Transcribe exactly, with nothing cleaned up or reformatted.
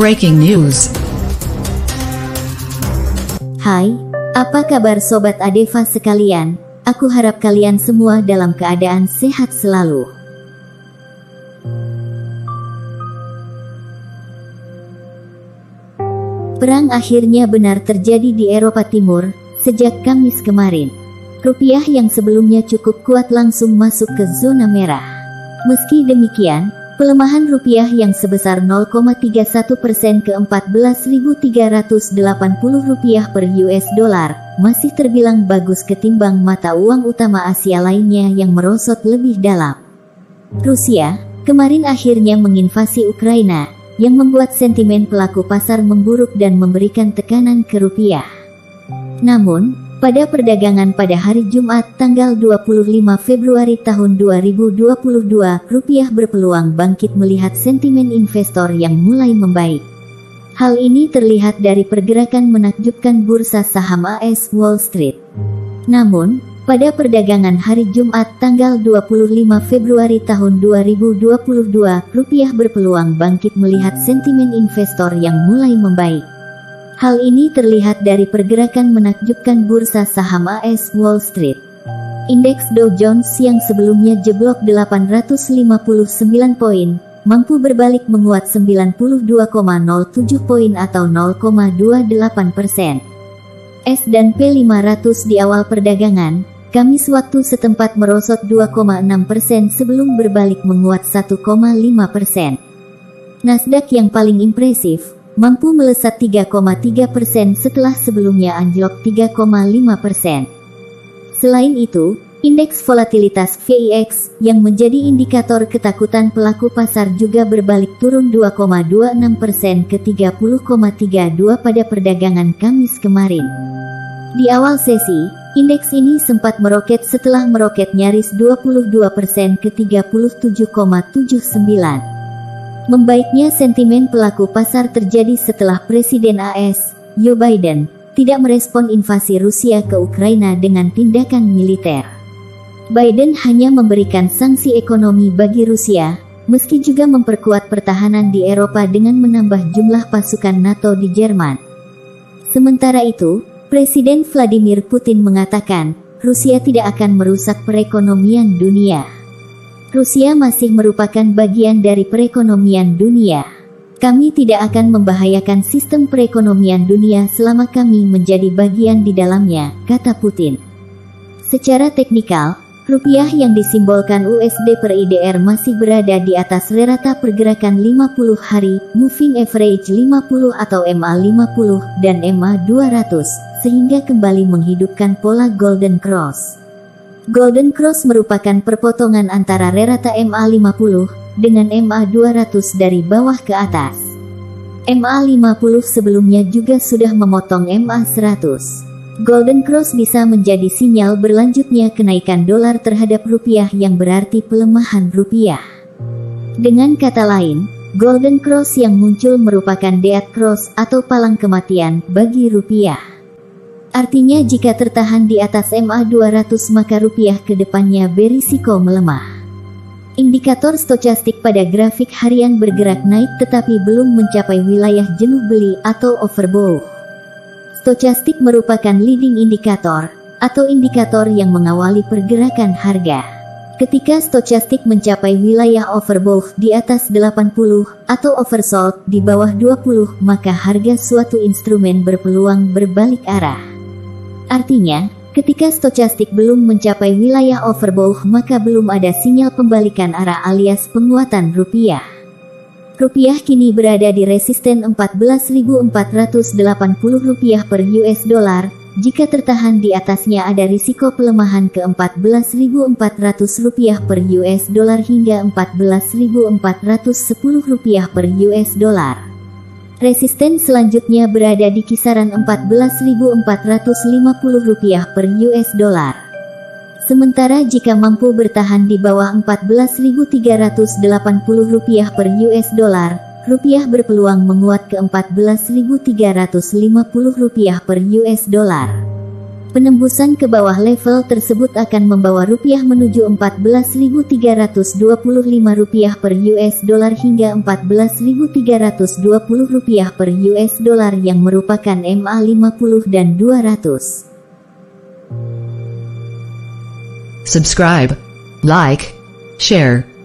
Breaking News. Hai, apa kabar Sobat Adeva sekalian? Aku harap kalian semua dalam keadaan sehat selalu. Perang akhirnya benar terjadi di Eropa Timur, sejak Kamis kemarin. Rupiah yang sebelumnya cukup kuat langsung masuk ke zona merah. Meski demikian, pelemahan rupiah yang sebesar nol koma tiga satu persen ke empat belas ribu tiga ratus delapan puluh rupiah per U S dollar, masih terbilang bagus ketimbang mata uang utama Asia lainnya yang merosot lebih dalam. Rusia, kemarin akhirnya menginvasi Ukraina, yang membuat sentimen pelaku pasar memburuk dan memberikan tekanan ke rupiah. Namun, pada perdagangan pada hari Jumat tanggal dua puluh lima Februari tahun dua ribu dua puluh dua, rupiah berpeluang bangkit melihat sentimen investor yang mulai membaik. Hal ini terlihat dari pergerakan menakjubkan bursa saham A S Wall Street. Namun, pada perdagangan hari Jumat tanggal dua puluh lima Februari tahun dua ribu dua puluh dua, rupiah berpeluang bangkit melihat sentimen investor yang mulai membaik. Hal ini terlihat dari pergerakan menakjubkan bursa saham A S Wall Street. Indeks Dow Jones yang sebelumnya jeblok delapan ratus lima puluh sembilan poin, mampu berbalik menguat sembilan puluh dua koma nol tujuh poin atau nol koma dua delapan persen. S dan P lima ratus di awal perdagangan, Kamis waktu setempat merosot dua koma enam persen sebelum berbalik menguat satu koma lima persen. Nasdaq yang paling impresif, mampu melesat tiga koma tiga persen setelah sebelumnya anjlok tiga koma lima persen. Selain itu, indeks volatilitas V I X yang menjadi indikator ketakutan pelaku pasar juga berbalik turun dua koma dua enam persen ke tiga puluh koma tiga dua pada perdagangan Kamis kemarin. Di awal sesi, indeks ini sempat meroket setelah meroket nyaris dua puluh dua persen ke tiga puluh tujuh koma tujuh sembilan. Membaiknya sentimen pelaku pasar terjadi setelah Presiden A S, Joe Biden, tidak merespon invasi Rusia ke Ukraina dengan tindakan militer. Biden hanya memberikan sanksi ekonomi bagi Rusia, meski juga memperkuat pertahanan di Eropa dengan menambah jumlah pasukan NATO di Jerman. Sementara itu, Presiden Vladimir Putin mengatakan, Rusia tidak akan merusak perekonomian dunia. Rusia masih merupakan bagian dari perekonomian dunia. Kami tidak akan membahayakan sistem perekonomian dunia selama kami menjadi bagian di dalamnya, kata Putin. Secara teknikal, rupiah yang disimbolkan U S D per I D R masih berada di atas rata pergerakan lima puluh hari, Moving Average lima puluh atau M A lima puluh, dan M A dua ratus, sehingga kembali menghidupkan pola Golden Cross. Golden Cross merupakan perpotongan antara rata M A lima puluh dengan M A dua ratus dari bawah ke atas. M A lima puluh sebelumnya juga sudah memotong M A seratus. Golden Cross bisa menjadi sinyal berlanjutnya kenaikan dolar terhadap rupiah yang berarti pelemahan rupiah. Dengan kata lain, Golden Cross yang muncul merupakan Death Cross atau palang kematian bagi rupiah. Artinya jika tertahan di atas M A dua ratus maka rupiah ke depannya berisiko melemah. Indikator stokastik pada grafik harian bergerak naik tetapi belum mencapai wilayah jenuh beli atau overbought. Stokastik merupakan leading indikator, atau indikator yang mengawali pergerakan harga. Ketika stokastik mencapai wilayah overbought di atas delapan puluh, atau oversold di bawah dua puluh, maka harga suatu instrumen berpeluang berbalik arah. Artinya, ketika stokastik belum mencapai wilayah overbought, maka belum ada sinyal pembalikan arah alias penguatan rupiah. Rupiah kini berada di resisten empat belas ribu empat ratus delapan puluh rupiah per U S dollar. Jika tertahan di atasnya ada risiko pelemahan ke empat belas ribu empat ratus rupiah per U S dollar hingga empat belas ribu empat ratus sepuluh rupiah per U S dollar. Resisten selanjutnya berada di kisaran empat belas ribu empat ratus lima puluh rupiah per U S dollar. Sementara jika mampu bertahan di bawah empat belas ribu tiga ratus delapan puluh rupiah per U S dollar, rupiah berpeluang menguat ke empat belas ribu tiga ratus lima puluh rupiah per U S dollar. Penembusan ke bawah level tersebut akan membawa rupiah menuju empat belas ribu tiga ratus dua puluh lima rupiah per U S dollar hingga empat belas ribu tiga ratus dua puluh rupiah per U S dollar yang merupakan M A lima puluh dan dua ratus. Subscribe, like, share.